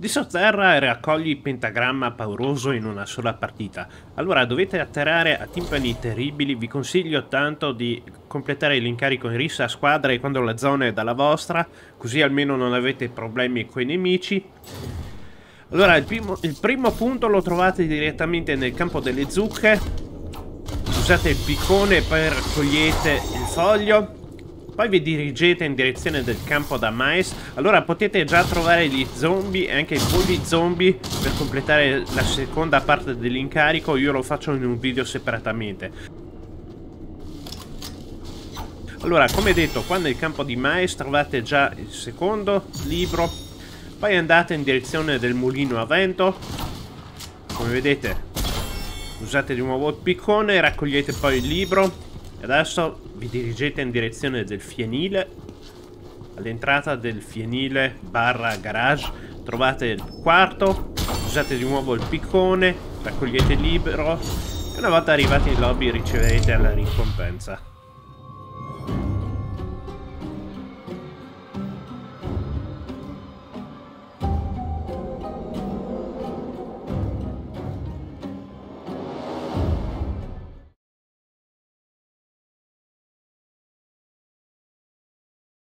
Di sotterra e raccogli il pentagramma pauroso in una sola partita. Allora dovete atterrare a timpani terribili. Vi consiglio tanto di completare l'incarico in rissa a squadre quando la zona è dalla vostra, così almeno non avete problemi coi nemici. Allora il primo punto lo trovate direttamente nel campo delle zucche. Usate il piccone, poi raccogliete il foglio. Poi vi dirigete in direzione del campo da mais. Allora potete già trovare gli zombie e anche i polli zombie per completare la seconda parte dell'incarico. Io lo faccio in un video separatamente. Allora, come detto, qua nel campo di mais trovate già il secondo libro. Poi andate in direzione del mulino a vento. Come vedete, usate di nuovo il piccone, raccogliete poi il libro. Adesso vi dirigete in direzione del fienile. All'entrata del fienile barra garage trovate il quarto. Usate di nuovo il piccone, raccogliete il libro e una volta arrivati in lobby riceverete la ricompensa.